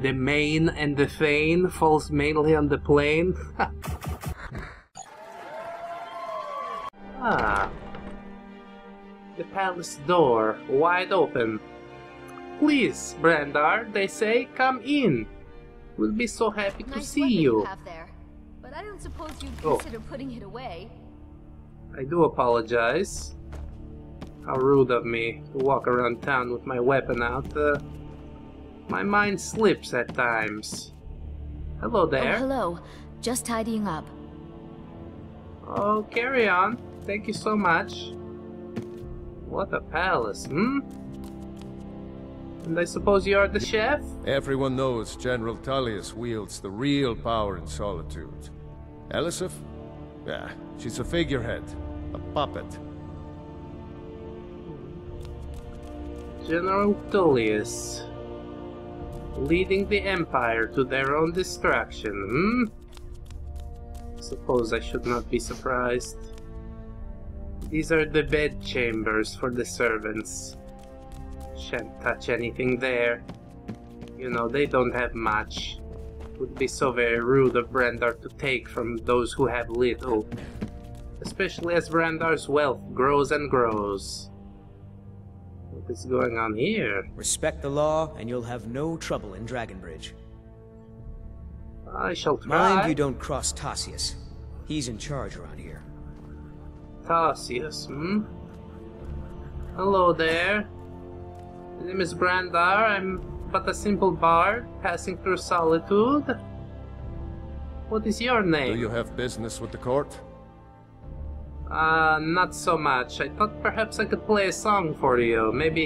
The main and the fane falls mainly on the plain. Ah. The palace door, wide open. Please, Brandar, they say, come in. We'll be so happy to see you. Have there, but I don't suppose you'd consider putting it away. I do apologize. How rude of me to walk around town with my weapon out. My mind slips at times. Hello there. Oh, hello. Just tidying up. Oh, carry on. Thank you so much. What a palace, hmm? And I suppose you are the chef? Everyone knows General Tullius wields the real power in solitude. Elisif? Yeah, she's a figurehead, a puppet. General Tullius, leading the Empire to their own destruction, hmm? Suppose I should not be surprised. These are the bed chambers for the servants. Shan't touch anything there. You know, they don't have much. Would be so very rude of Brandar to take from those who have little. Especially as Brandar's wealth grows and grows. What is going on here? Respect the law and you'll have no trouble in Dragonbridge. I shall try. Mind you don't cross Tassius. He's in charge around here. Tassius, hmm? Hello there. My name is Brandar. I'm but a simple bard passing through solitude. What is your name? Do you have business with the court? Not so much. I thought perhaps I could play a song for you. Maybe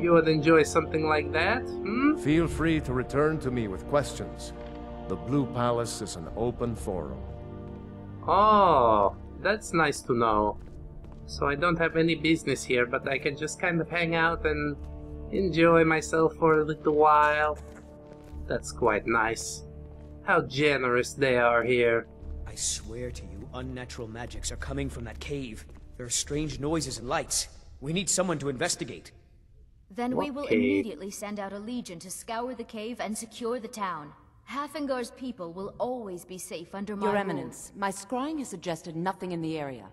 you would enjoy something like that, hmm? Feel free to return to me with questions. The Blue Palace is an open forum. Oh. That's nice to know. So I don't have any business here, but I can just kind of hang out and enjoy myself for a little while. That's quite nice. How generous they are here. I swear to you, unnatural magics are coming from that cave. There are strange noises and lights. We need someone to investigate. Then we will immediately send out a legion to scour the cave and secure the town. Halfingar's people will always be safe under my rule. Your Eminence, my scrying has suggested nothing in the area.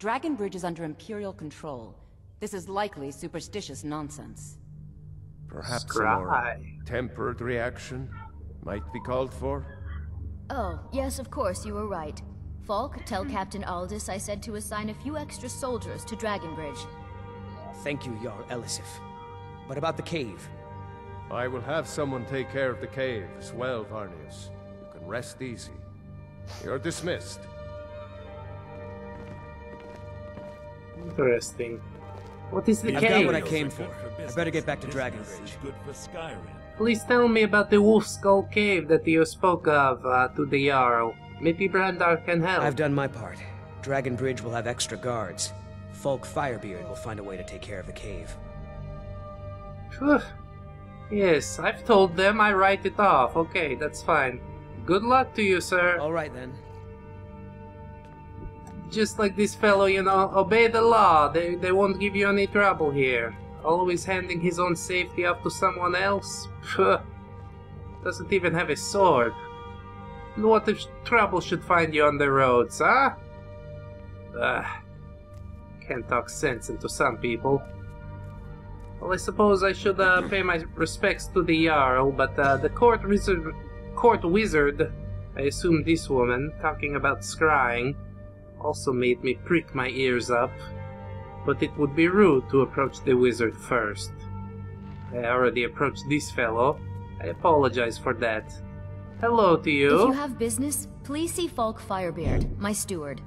Dragonbridge is under Imperial control. This is likely superstitious nonsense. Perhaps a more tempered reaction might be called for? Oh, yes, of course, you were right. Falk, tell Captain Aldis I said to assign a few extra soldiers to Dragonbridge. Thank you, Jarl Elisif. But about the cave? I will have someone take care of the cave as well, Varnius. You can rest easy. You're dismissed. Interesting. What is the cave? I got what I came for. I better get back to Dragonbridge. Good for Skyrim. Please tell me about the Wolf Skull Cave that you spoke of to the Jarl. Maybe Brandar can help. I've done my part. Dragonbridge will have extra guards. Falk Firebeard will find a way to take care of the cave. Phew. Yes, I've told them I write it off. Okay, that's fine. Good luck to you, sir. Alright then. Just like this fellow, you know, obey the law. They won't give you any trouble here. Always handing his own safety off to someone else. Pfft. Doesn't even have a sword. And what if trouble should find you on the roads, huh? Can't talk sense into some people. Well, I suppose I should pay my respects to the Jarl, but the court wizard, I assume this woman, talking about scrying, also made me prick my ears up. But it would be rude to approach the wizard first. I already approached this fellow. I apologize for that. Hello to you. If you have business, please see Falk Firebeard, my steward.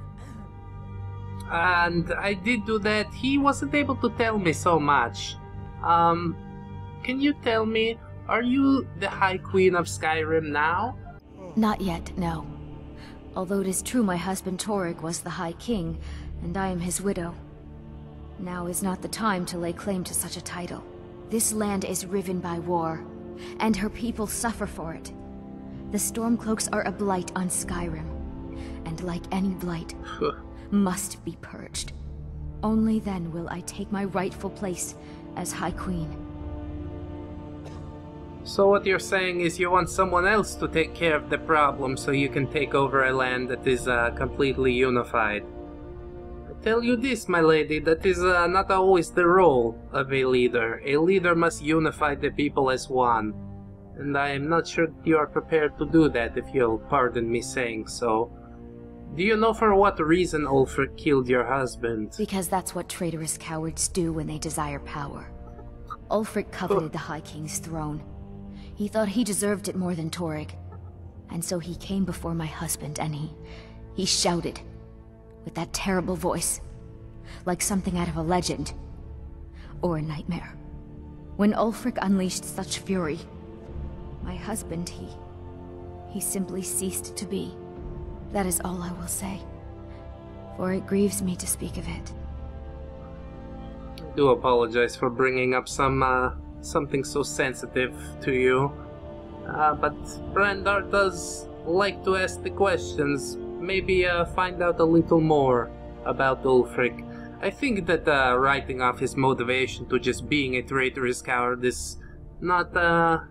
And I did do that. He wasn't able to tell me so much. Can you tell me, are you the High Queen of Skyrim now? Not yet, no. Although it is true my husband Torag was the High King, and I am his widow. Now is not the time to lay claim to such a title. This land is riven by war, and her people suffer for it. The Stormcloaks are a blight on Skyrim, and like any blight, must be purged. Only then will I take my rightful place as High Queen. So what you're saying is you want someone else to take care of the problem so you can take over a land that is completely unified. I tell you this, my lady, that is not always the role of a leader. A leader must unify the people as one. And I am not sure you are prepared to do that, if you'll pardon me saying so. Do you know for what reason Ulfric killed your husband? Because that's what traitorous cowards do when they desire power. Ulfric coveted the High King's throne. He thought he deserved it more than Torag. And so he came before my husband and he shouted. With that terrible voice. Like something out of a legend. Or a nightmare. When Ulfric unleashed such fury, my husband, he simply ceased to be. That is all I will say. For it grieves me to speak of it. I do apologize for bringing up something so sensitive to you. But Brandar does like to ask the questions. Maybe find out a little more about Ulfric. I think that writing off his motivation to just being a traitorous coward is not the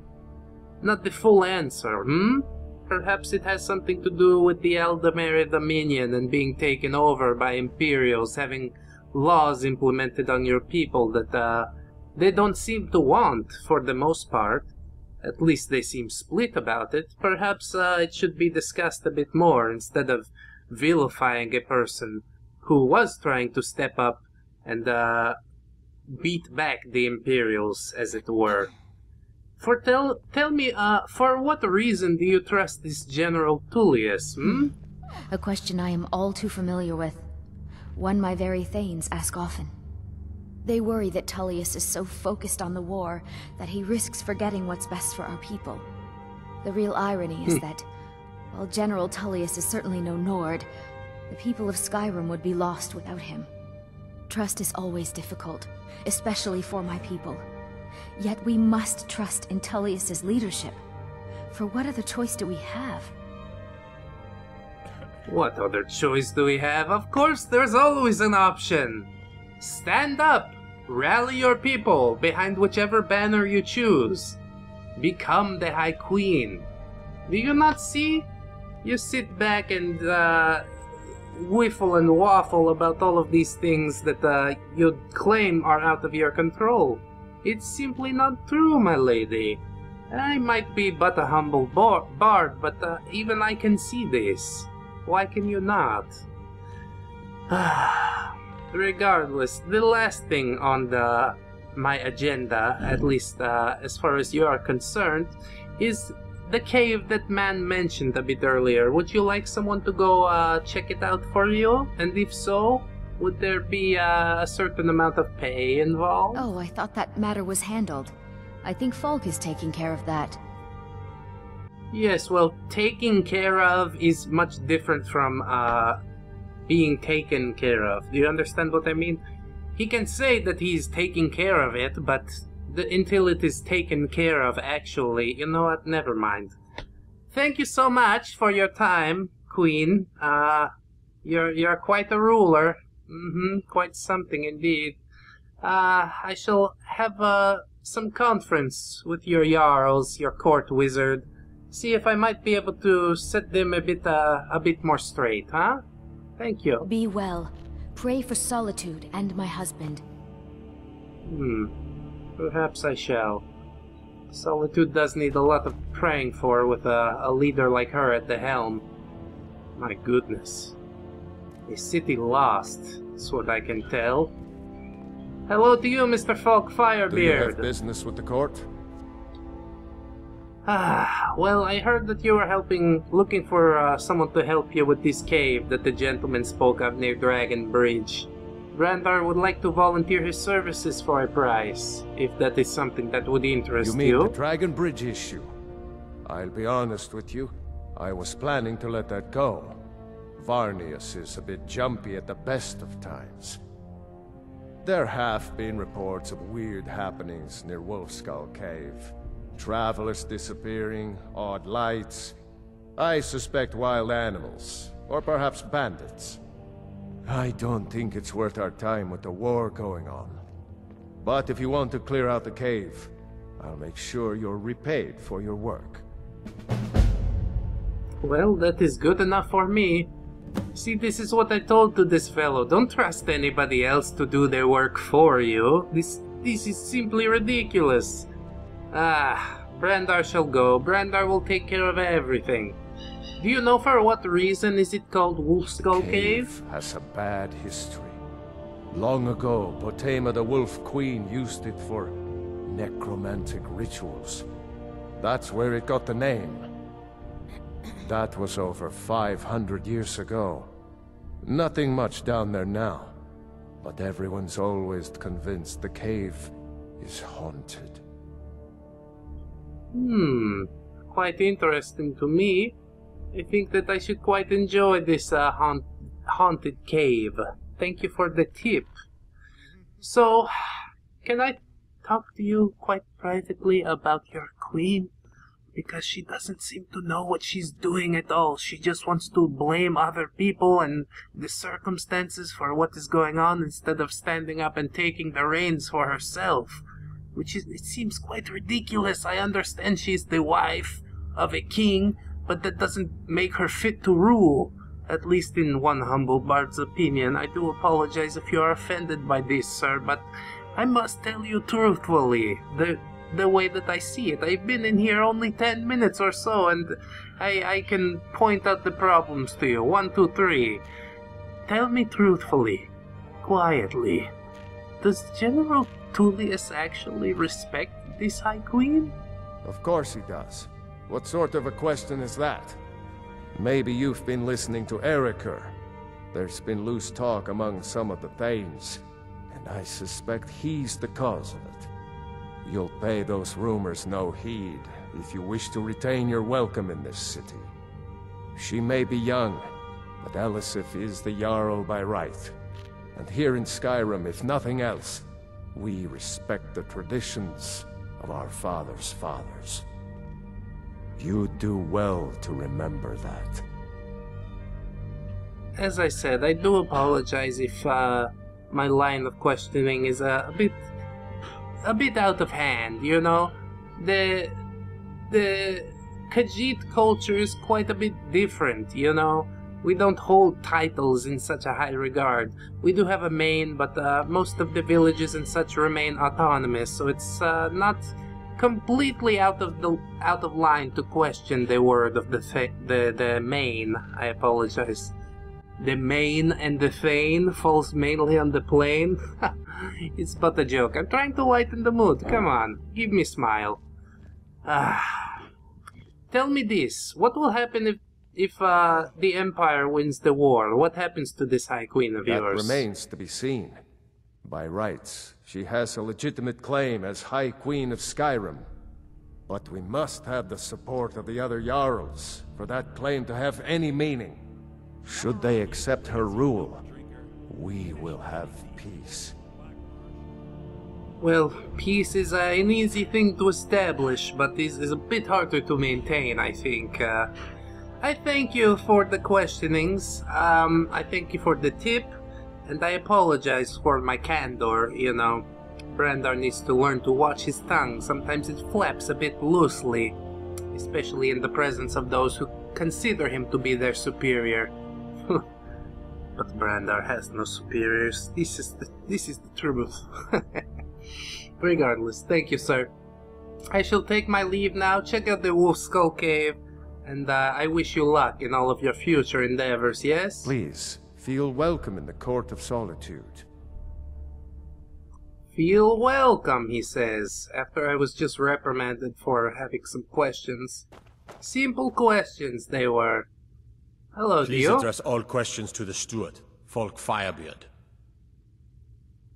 full answer, Perhaps it has something to do with the Aldmeri Dominion and being taken over by Imperials, having laws implemented on your people that they don't seem to want, for the most part. At least they seem split about it. Perhaps it should be discussed a bit more instead of vilifying a person who was trying to step up and beat back the Imperials, as it were. Tell me, for what reason do you trust this General Tullius, A question I am all too familiar with. One my very Thanes ask often. They worry that Tullius is so focused on the war that he risks forgetting what's best for our people. The real irony is that, while General Tullius is certainly no Nord, the people of Skyrim would be lost without him. Trust is always difficult, especially for my people. Yet we must trust in Tullius's leadership. For what other choice do we have? What other choice do we have? Of course, there's always an option. Stand up, rally your people behind whichever banner you choose. Become the High Queen. Do you not see? You sit back and whiffle and waffle about all of these things that you claim are out of your control. It's simply not true, my lady. I might be but a humble bard, but even I can see this. Why can you not? Regardless, the last thing on my agenda, at least as far as you are concerned, is the cave that man mentioned a bit earlier. Would you like someone to go check it out for you? And if so, would there be a certain amount of pay involved? Oh, I thought that matter was handled. I think Falk is taking care of that. Yes, well, taking care of is much different from being taken care of. Do you understand what I mean? He can say that he's taking care of it, but until it is taken care of, actually, you know what? Never mind. Thank you so much for your time, Queen. You're quite a ruler. Quite something indeed. I shall have some conference with your Jarls, your court wizard. See if I might be able to set them a bit more straight, huh? Thank you. Be well. Pray for solitude and my husband. Perhaps I shall. Solitude does need a lot of praying for with a leader like her at the helm. My goodness. A city lost, is what I can tell. Hello to you, Mr. Falk Firebeard. Do you have business with the court? Well, I heard that you were looking for someone to help you with this cave that the gentleman spoke of near Dragonbridge. Brandar would like to volunteer his services for a price, if that is something that would interest you. You mean the Dragonbridge issue? I'll be honest with you, I was planning to let that go. Varnius is a bit jumpy at the best of times. There have been reports of weird happenings near Wolf Skull Cave. Travelers disappearing, odd lights. I suspect wild animals, or perhaps bandits. I don't think it's worth our time with the war going on. But if you want to clear out the cave, I'll make sure you're repaid for your work. Well, that is good enough for me. See, this is what I told to this fellow. Don't trust anybody else to do their work for you. This is simply ridiculous. Ah, Brandar shall go. Brandar will take care of everything. Do you know for what reason is it called Wolf Skull Cave? Has a bad history. Long ago, Potema the Wolf Queen used it for necromantic rituals. That's where it got the name. That was over 500 years ago. Nothing much down there now, but everyone's always convinced the cave is haunted. Hmm, quite interesting to me. I think that I should quite enjoy this haunted cave. Thank you for the tip. So, can I talk to you quite privately about your queen? Because she doesn't seem to know what she's doing at all. She just wants to blame other people and the circumstances for what is going on instead of standing up and taking the reins for herself. Which is, it seems quite ridiculous. I understand she's the wife of a king, but that doesn't make her fit to rule. At least in one humble bard's opinion. I do apologize if you are offended by this, sir, but I must tell you truthfully. The way that I see it. I've been in here only 10 minutes or so, and I can point out the problems to you. 1, 2, 3. Tell me truthfully, quietly, does General Tullius actually respect this High Queen? Of course he does. What sort of a question is that? Maybe you've been listening to Erikur. There's been loose talk among some of the Thanes, and I suspect he's the cause of it. You'll pay those rumors no heed if you wish to retain your welcome in this city. She may be young, but Elisif is the Jarl by right. And here in Skyrim, if nothing else, we respect the traditions of our fathers' fathers. You do well to remember that. As I said, I do apologize if my line of questioning is a bit out of hand, you know. The Khajiit culture is quite a bit different, you know. We don't hold titles in such a high regard. We do have a main, but most of the villages and such remain autonomous, so it's not completely out of line to question the word of the main. I apologize. The main and the fane falls mainly on the plain. It's but a joke. I'm trying to lighten the mood. Come on, give me a smile. Tell me this. What will happen if the Empire wins the war? What happens to this High Queen of yours? That remains to be seen. By rights, she has a legitimate claim as High Queen of Skyrim. But we must have the support of the other Jarls for that claim to have any meaning. Should they accept her rule, we will have peace. Well, peace is an easy thing to establish, but this is a bit harder to maintain, I think. I thank you for the questionings, I thank you for the tip, and I apologize for my candor, you know. Brandar needs to learn to watch his tongue. Sometimes it flaps a bit loosely, especially in the presence of those who consider him to be their superior. But Brandar has no superiors. This is the truth. Regardless, thank you, sir. I shall take my leave now. Check out the Wolf Skull Cave, and I wish you luck in all of your future endeavors, yes? Please, feel welcome in the Court of Solitude. Feel welcome, he says, after I was just reprimanded for having some questions. Simple questions, they were. Hello, Dio. Please address all questions to the steward, Falk Firebeard.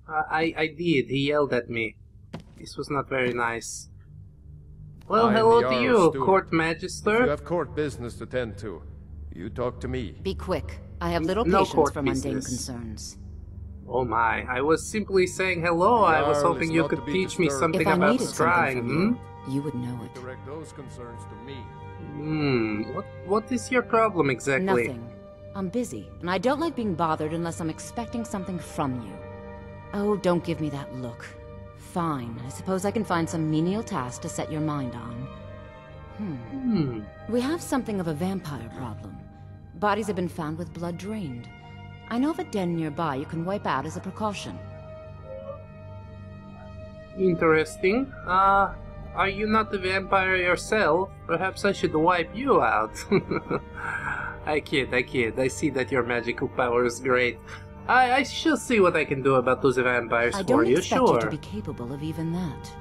I did. He yelled at me. This was not very nice. Well, hello to you, Court Magister. If you have court business to attend to, you talk to me. Be quick. I have little patience for mundane concerns. Oh my, I was simply saying hello. I was hoping you could teach me something about scrying, You would know it. Direct those concerns to me. What is your problem exactly? Nothing. I'm busy, and I don't like being bothered unless I'm expecting something from you. Oh, don't give me that look. Fine. I suppose I can find some menial task to set your mind on. We have something of a vampire problem. Bodies have been found with blood drained. I know of a den nearby you can wipe out as a precaution. Interesting. Are you not a vampire yourself? Perhaps I should wipe you out. I kid. I see that your magical power is great. I shall see what I can do about those vampires for you, sure. I don't expect you to be capable of even that.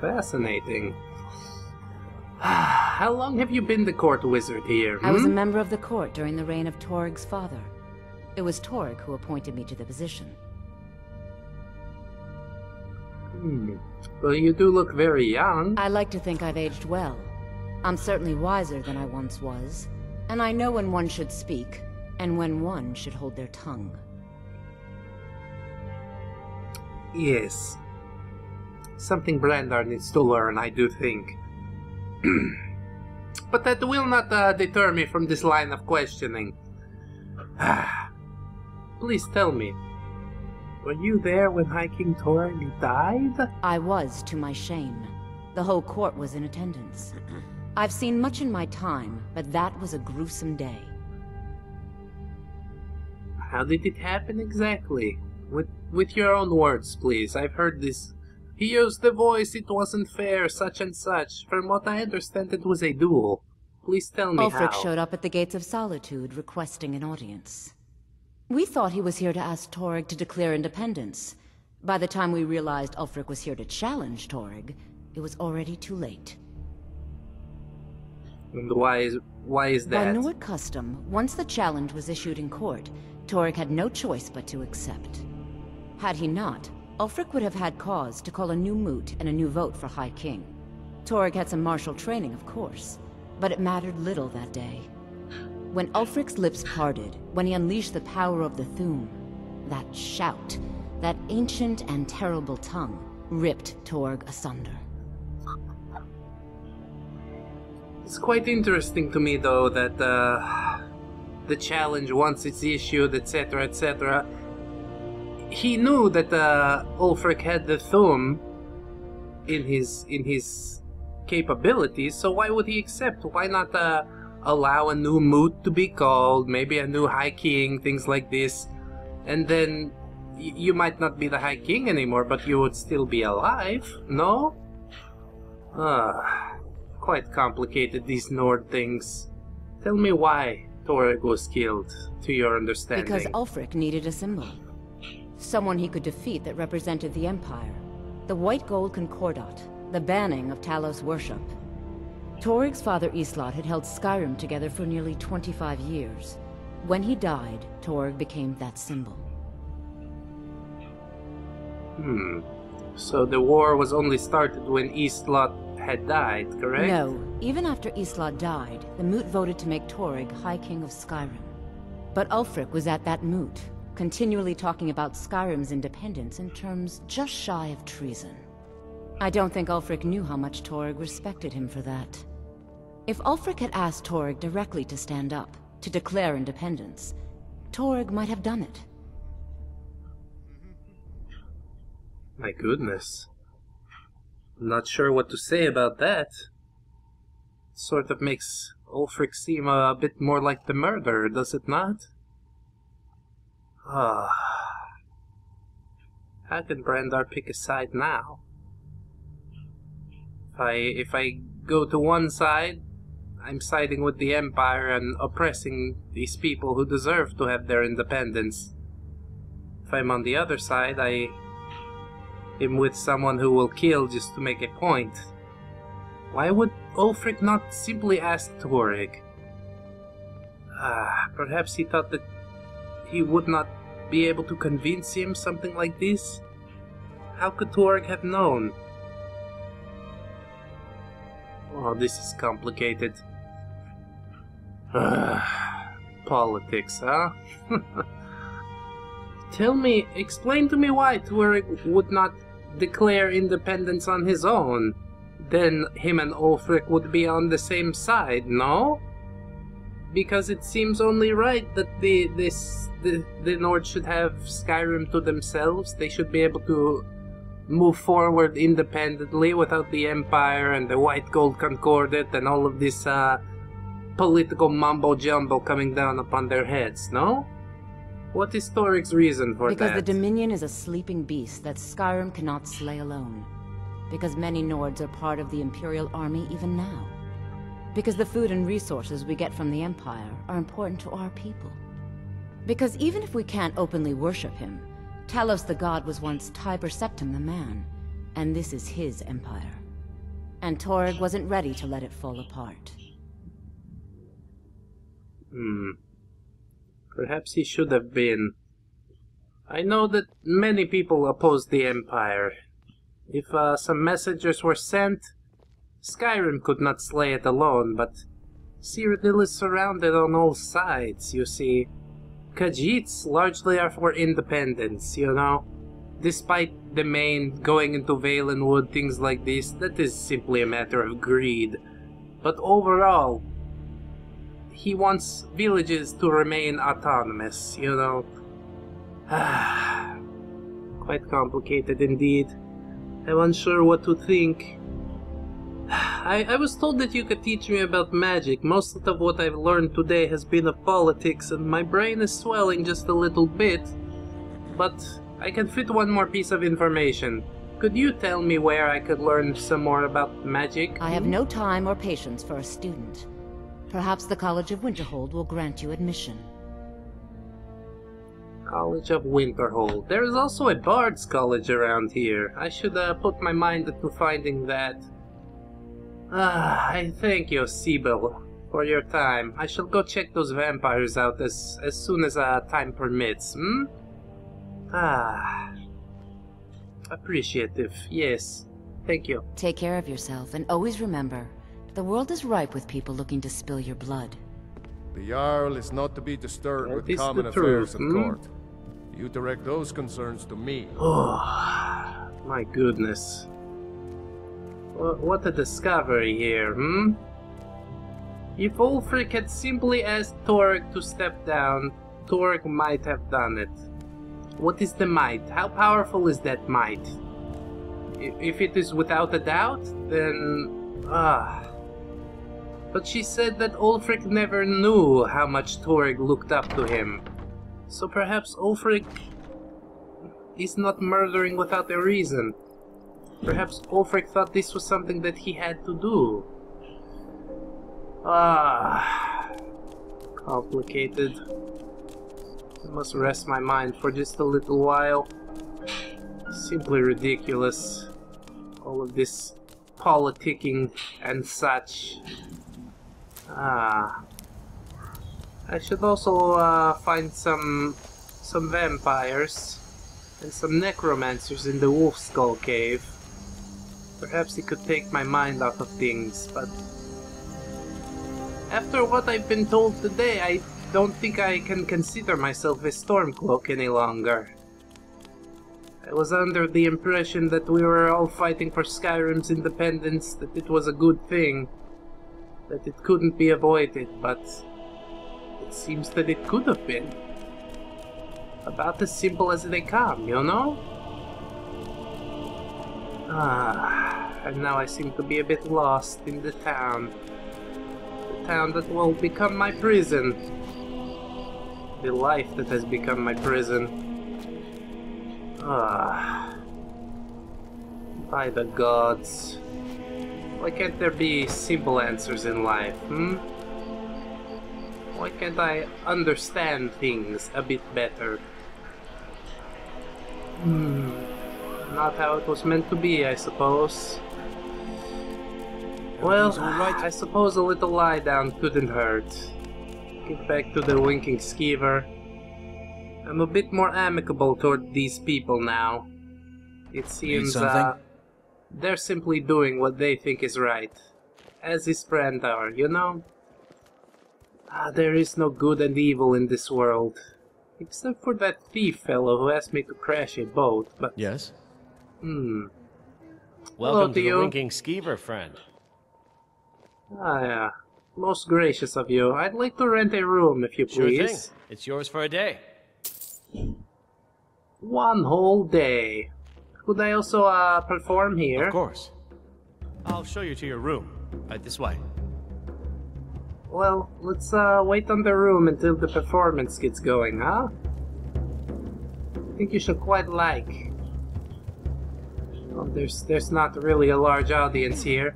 Fascinating. How long have you been the court wizard here? I was a member of the court during the reign of Torg's father. It was Torg who appointed me to the position. Well, you do look very young. I like to think I've aged well. I'm certainly wiser than I once was, and I know when one should speak, and when one should hold their tongue. Yes. Something Brandar needs to learn, I do think. But that will not deter me from this line of questioning. Please tell me. Were you there when High King Torg died? I was, to my shame. The whole court was in attendance. I've seen much in my time, but that was a gruesome day. How did it happen exactly? With your own words, please. I've heard this. He used the voice, it wasn't fair, such and such. From what I understand, it was a duel. Please tell me how. Ulfric showed up at the Gates of Solitude, requesting an audience. We thought he was here to ask Torg to declare independence. By the time we realized Ulfric was here to challenge Torg, it was already too late. And why is that? By Nordic custom, once the challenge was issued in court, Torg had no choice but to accept. Had he not, Ulfric would have had cause to call a new moot and a new vote for High King. Torg had some martial training, of course, but it mattered little that day. When Ulfric's lips parted, when he unleashed the power of the Thuum, that shout, that ancient and terrible tongue, ripped Torg asunder. It's quite interesting to me, though, that the challenge, once it's issued, etc., etc. He knew that Ulfric had the Thuum in his capabilities, so why would he accept? Why not allow a new moot to be called, maybe a new High King, things like this, and then you might not be the High King anymore, but you would still be alive, no? Quite complicated, these Nord things. Tell me why Torg was killed, to your understanding. Because Ulfric needed a symbol. Someone he could defeat that represented the Empire. The White Gold Concordat, the banning of Talos worship. Torg's father Islot had held Skyrim together for nearly 25 years. When he died, Torg became that symbol. So the war was only started when Islot had died, correct? No. Even after Islot died, the moot voted to make Torg High King of Skyrim. But Ulfric was at that moot, continually talking about Skyrim's independence in terms just shy of treason. I don't think Ulfric knew how much Torg respected him for that. If Ulfric had asked Torg directly to stand up, to declare independence, Torg might have done it. My goodness. I'm not sure what to say about that. Sort of makes Ulfric seem a bit more like the murderer, does it not? How can Brandar pick a side now? If I go to one side, I'm siding with the Empire and oppressing these people who deserve to have their independence. If I'm on the other side, I am with someone who will kill just to make a point. Why would Ulfric not simply ask Torg? Perhaps he thought that he would not be able to convince him, something like this? How could Torg have known? Oh, this is complicated. Politics, huh? Explain to me why Torg would not declare independence on his own. Then him and Ulfric would be on the same side, no? because it seems only right that the Nords should have Skyrim to themselves. They should be able to move forward independently without the Empire and the White Gold Concordat and all of this political mumbo-jumbo coming down upon their heads, no? What is Toric's reason for that? Because the Dominion is a sleeping beast that Skyrim cannot slay alone. Because many Nords are part of the Imperial Army even now. Because the food and resources we get from the Empire are important to our people. Because even if we can't openly worship him, Talos the god was once Tiber Septim the man, and this is his empire. And Torrig wasn't ready to let it fall apart. Hmm. Perhaps he should have been. I know that many people oppose the Empire. If some messengers were sent, Skyrim could not slay it alone, but Cyrodiil is surrounded on all sides, you see. Khajiits largely are for independence, you know. Despite the main going into Valenwood, things like this, that is simply a matter of greed. But overall, he wants villages to remain autonomous, you know. Quite complicated indeed. I'm unsure what to think. I was told that you could teach me about magic. Most of what I've learned today has been of politics, and my brain is swelling just a little bit. But I can fit one more piece of information. Could you tell me where I could learn some more about magic? I have no time or patience for a student. Perhaps the College of Winterhold will grant you admission. College of Winterhold. There is also a Bard's College around here. I should put my mind to finding that. I thank you, Siebel, for your time. I shall go check those vampires out as soon as time permits, hmm? Appreciative, yes. Thank you. Take care of yourself, and always remember, the world is ripe with people looking to spill your blood. The Jarl is not to be disturbed with common affairs at court. You direct those concerns to me. Oh, my goodness. What a discovery here, hmm? If Ulfric had simply asked Torrig to step down, Torrig might have done it. What is the might? How powerful is that might? If it is without a doubt, then... But she said that Ulfric never knew how much Torrig looked up to him. So perhaps Ulfric is not murdering without a reason. Perhaps Ulfric thought this was something that he had to do. Complicated. I must rest my mind for just a little while. Simply ridiculous. All of this politicking and such. I should also find some vampires and some necromancers in the Wolf Skull Cave. Perhaps it could take my mind off of things, but after what I've been told today, I don't think I can consider myself a Stormcloak any longer. I was under the impression that we were all fighting for Skyrim's independence, that it was a good thing, that it couldn't be avoided, but it seems that it could have been. About as simple as they come, you know? And now I seem to be a bit lost in the town. The town that will become my prison. The life that has become my prison. By the gods. Why can't there be simple answers in life, hmm? Why can't I understand things a bit better? Not how it was meant to be, I suppose. Well, I suppose a little lie down couldn't hurt. Get back to the Winking Skeever. I'm a bit more amicable toward these people now. It seems they're simply doing what they think is right. As is Brandar, you know? There is no good and evil in this world. Except for that thief fellow who asked me to crash a boat, but... Yes? Welcome to the Winking Skeever, friend. Ah, yeah. Most gracious of you. I'd like to rent a room, if you please. Sure thing. It's yours for a day. 1 whole day. Could I also perform here? Of course. I'll show you to your room. Right this way. Well, let's wait on the room until the performance gets going, huh? I think you should quite like. Well, there's not really a large audience here.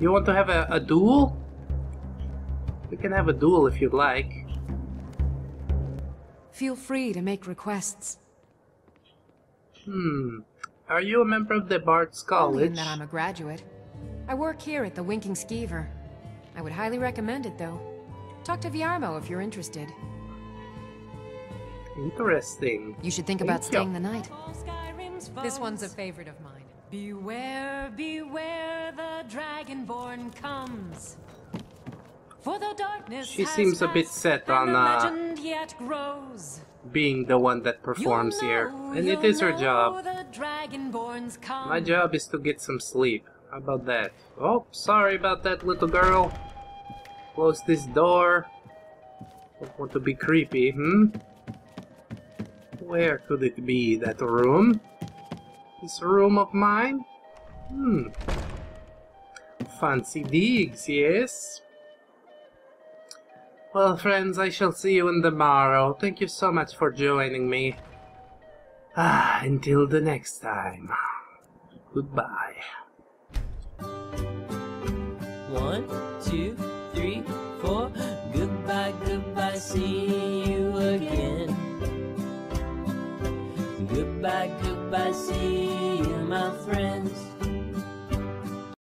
You want to have a duel? We can have a duel if you'd like. Feel free to make requests. Are you a member of the Bard's College? Only in that I'm a graduate. I work here at the Winking Skeever. I would highly recommend it, though. Talk to Viarmo if you're interested. Interesting. You should think about staying the night. This one's a favorite of mine. Beware, beware, the Dragonborn comes. For the darkness she seems a bit set on yet grows. Being the one that performs here. And it is her job. My job is to get some sleep. How about that? Oh, sorry about that, little girl. Close this door. Don't want to be creepy, Where could it be, that room? This room of mine? Fancy digs, yes? Well, friends, I shall see you in the morrow. Thank you so much for joining me. Until the next time. Goodbye. 1, 2, 3, 4. Goodbye, goodbye, see you again. Goodbye, goodbye, see you, my friends.